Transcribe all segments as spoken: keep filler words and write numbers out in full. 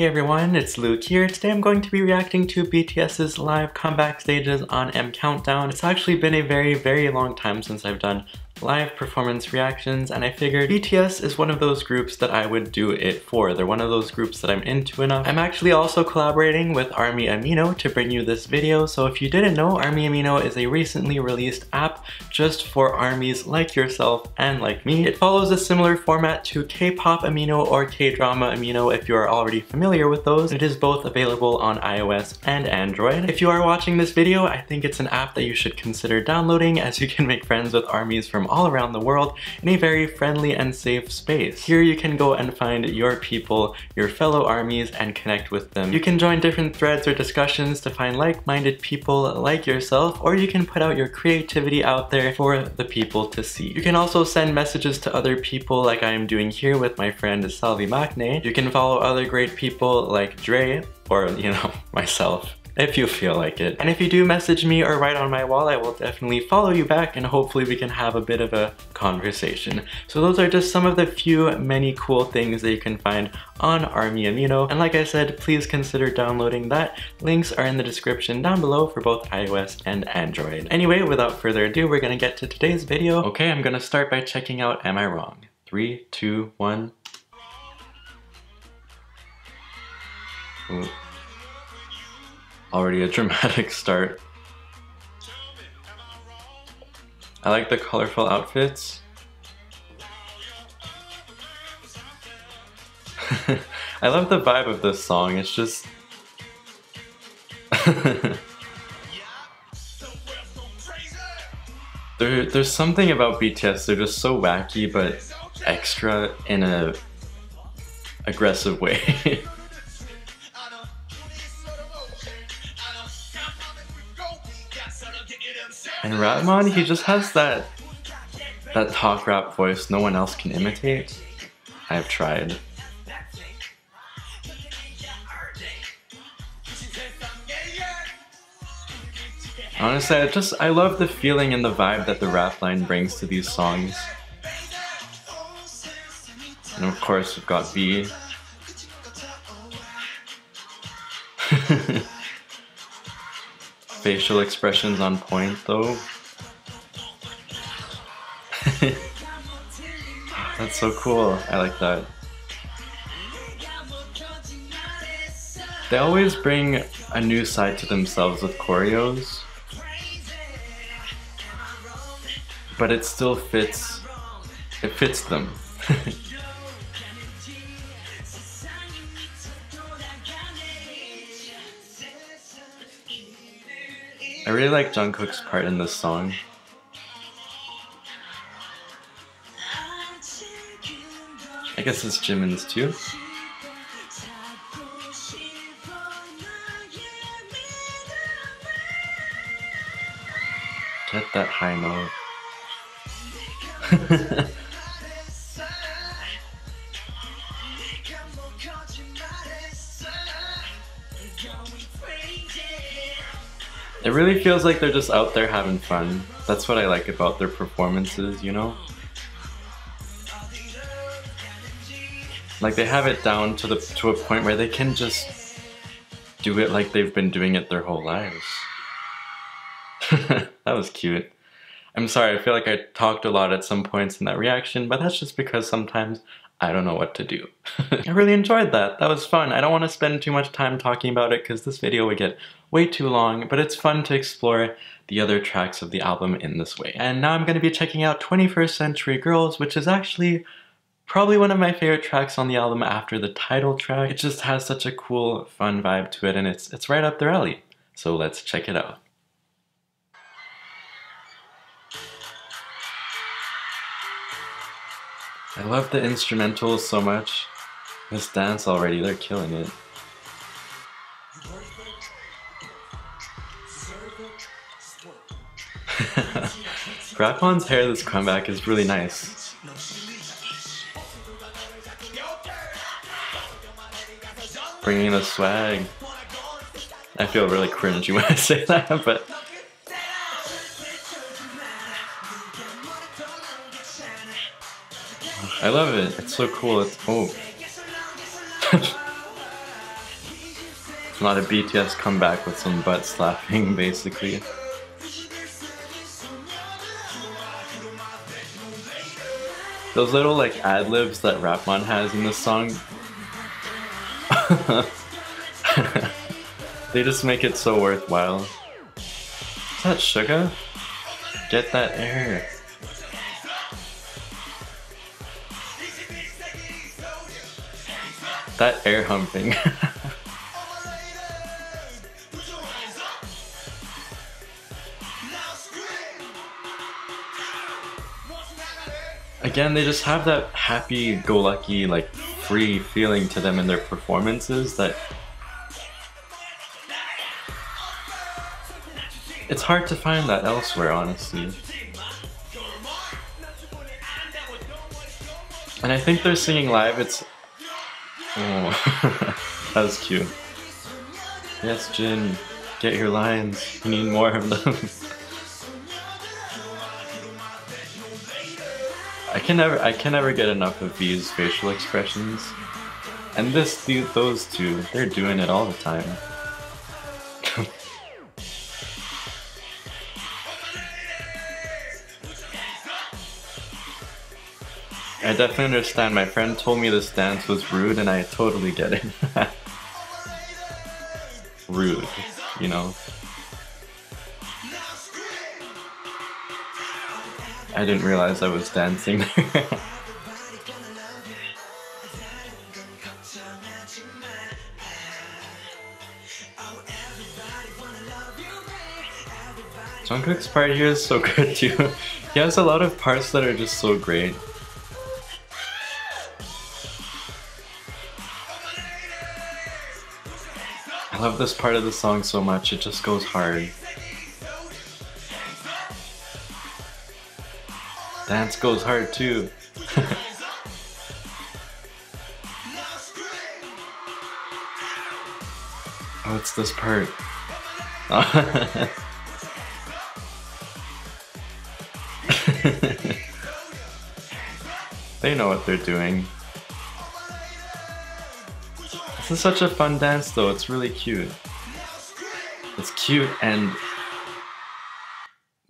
Hey everyone, it's Luke here. Today I'm going to be reacting to B T S's live comeback stages on M Countdown. It's actually been a very, very long time since I've done live performance reactions, and I figured B T S is one of those groups that I would do it for. They're one of those groups that I'm into enough. I'm actually also collaborating with ARMY Amino to bring you this video, so if you didn't know, ARMY Amino is a recently released app just for ARMYs like yourself and like me. It follows a similar format to K-pop Amino or K-drama Amino if you are already familiar with those. It is both available on iOS and Android. If you are watching this video, I think it's an app that you should consider downloading, as you can make friends with ARMYs from all around the world in a very friendly and safe space. Here you can go and find your people, your fellow ARMYs, and connect with them. You can join different threads or discussions to find like-minded people like yourself, or you can put out your creativity out there for the people to see. You can also send messages to other people like I am doing here with my friend Salvi Makne. You can follow other great people like Dre, or you know, myself, if you feel like it. And if you do message me or write on my wall, I will definitely follow you back, and hopefully we can have a bit of a conversation. So those are just some of the few many cool things that you can find on ARMY Amino. And like I said, please consider downloading that. Links are in the description down below for both iOS and Android. Anyway, without further ado, we're gonna get to today's video. Okay, I'm gonna start by checking out Am I Wrong? Three, two, one. Ooh. Already a dramatic start. I like the colorful outfits. I love the vibe of this song, it's just... there, there's something about B T S, they're just so wacky but extra in a aggressive way. And Rapmon, he just has that that talk rap voice no one else can imitate. I've tried. Honestly, I just I love the feeling and the vibe that the rap line brings to these songs. And of course, we've got B. Facial expressions on point though. That's so cool. I like that. They always bring a new side to themselves with choreos, but it still fits. It fits them. I really like Jungkook's part in this song. I guess it's Jimin's too. Get that high note. It really feels like they're just out there having fun. That's what I like about their performances, you know? Like they have it down to the to a point where they can just do it like they've been doing it their whole lives. That was cute. I'm sorry, I feel like I talked a lot at some points in that reaction, but that's just because sometimes I don't know what to do. I really enjoyed that. That was fun. I don't want to spend too much time talking about it because this video would get way too long, but it's fun to explore the other tracks of the album in this way. And now I'm going to be checking out twenty-first century girls, which is actually probably one of my favorite tracks on the album after the title track. It just has such a cool, fun vibe to it, and it's, it's right up their alley. So let's check it out. I love the instrumentals so much. This dance already, they're killing it. Rapmon's hair this comeback is really nice. Bringing the swag. I feel really cringy when I say that, but... I love it. It's so cool. It's... oh. Not a B T S comeback with some butt slapping, basically. Those little like ad-libs that Rapmon has in this song, they just make it so worthwhile. Is that Suga? Get that air. That air humping. Again, they just have that happy-go-lucky, like, free feeling to them in their performances that... it's hard to find that elsewhere, honestly. And I think they're singing live, it's... oh, that was cute. Yes, Jin, get your lines. You need more of them. I can never, I can never get enough of these facial expressions, and this, the, those two, they're doing it all the time. I definitely understand. My friend told me this dance was rude, and I totally get it. Rude, you know. I didn't realize I was dancing there. Jungkook's part here is so good too. He has a lot of parts that are just so great. I love this part of the song so much, it just goes hard. Dance goes hard too. Oh, it's this part. They know what they're doing. This is such a fun dance though, it's really cute. It's cute and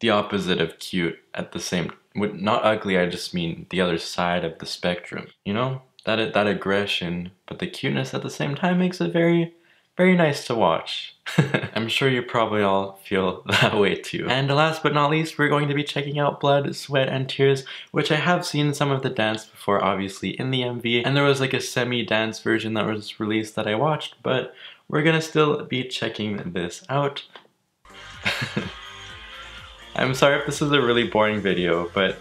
the opposite of cute at the same time. Not ugly, I just mean the other side of the spectrum, you know? That that aggression, but the cuteness at the same time makes it very, very nice to watch. I'm sure you probably all feel that way too. And last but not least, we're going to be checking out Blood, Sweat, and Tears, which I have seen some of the dance before, obviously, in the M V, and there was like a semi-dance version that was released that I watched, but we're gonna still be checking this out. I'm sorry if this is a really boring video, but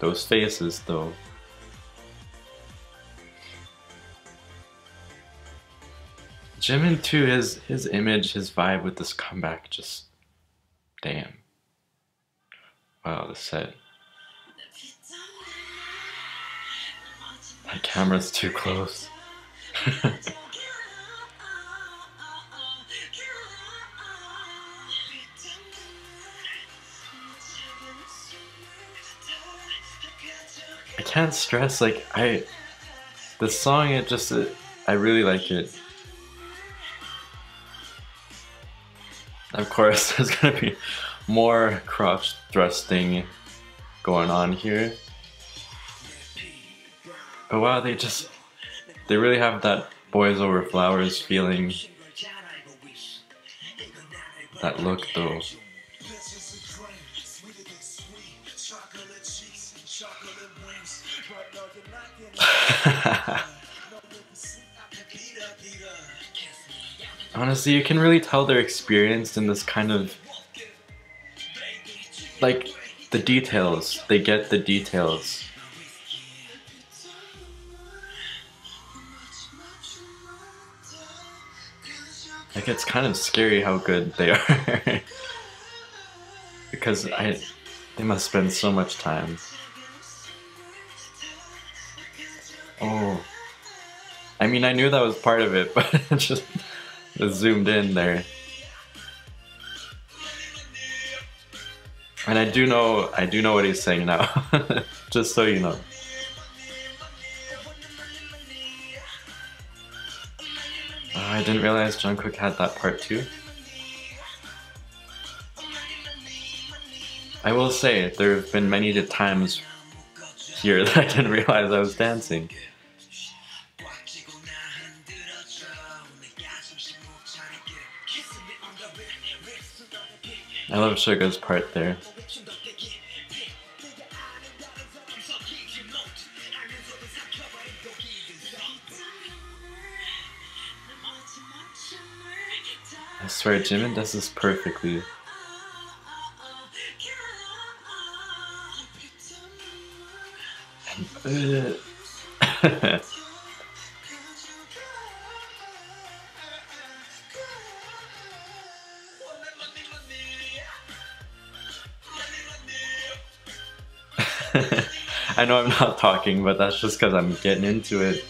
those faces though. Jimin too, his, his image, his vibe with this comeback, just damn. Wow, the set. My camera's too close. I can't stress, like, I, the song, it just, it, I really like it. Of course, there's gonna be more crotch thrusting going on here. But wow, they just, they really have that boys over flowers feeling. That look though. Honestly, you can really tell they're experienced in this kind of, like, the details. They get the details. Like, it's kind of scary how good they are. Because I, they must spend so much time. Oh, I mean, I knew that was part of it, but it just, just zoomed in there. And I do know, I do know what he's saying now, just so you know. Oh, I didn't realize Jungkook had that part too. I will say, there have been many times here that I didn't realize I was dancing. I love Suga's part there. I swear, Jimin does this perfectly. And, uh, I know I'm not talking, but that's just because I'm getting into it.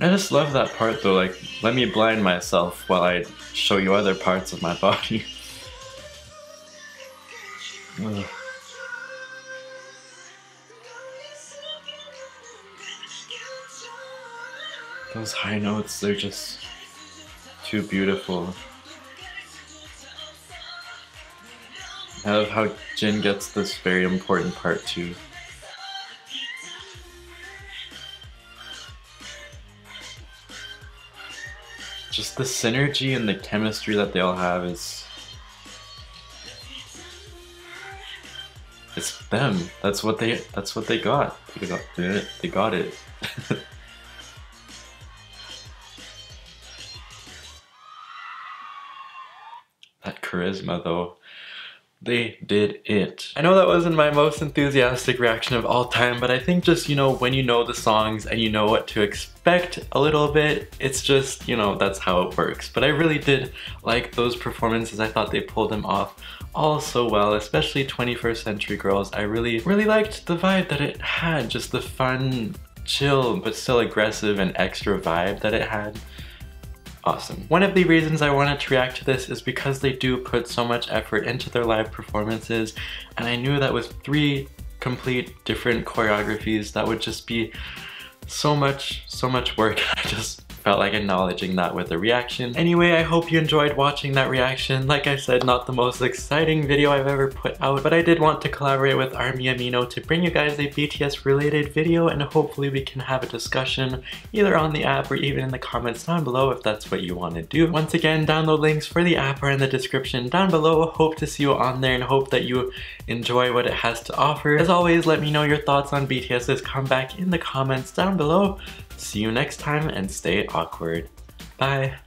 I just love that part though, like, let me blind myself while I show you other parts of my body. Ugh. Those high notes, they're just too beautiful. I love how Jin gets this very important part too. Just the synergy and the chemistry that they all have is... It's them. That's what they, that's what they got. They got it. They got it. That charisma though. They did it. I know that wasn't my most enthusiastic reaction of all time, but I think just, you know, when you know the songs and you know what to expect a little bit, it's just, you know, that's how it works. But I really did like those performances. I thought they pulled them off all so well, especially twenty-first century girls. I really, really liked the vibe that it had, just the fun, chill, but still aggressive and extra vibe that it had. Awesome. One of the reasons I wanted to react to this is because they do put so much effort into their live performances, and I knew that with three complete different choreographies that would just be so much, so much work. I just felt like acknowledging that with a reaction. Anyway, I hope you enjoyed watching that reaction. Like I said, not the most exciting video I've ever put out, but I did want to collaborate with ARMY Amino to bring you guys a B T S related video, and hopefully we can have a discussion either on the app or even in the comments down below if that's what you want to do. Once again, download links for the app are in the description down below. Hope to see you on there and hope that you enjoy what it has to offer. As always, let me know your thoughts on B T S's comeback in the comments down below. See you next time and stay awkward. Bye.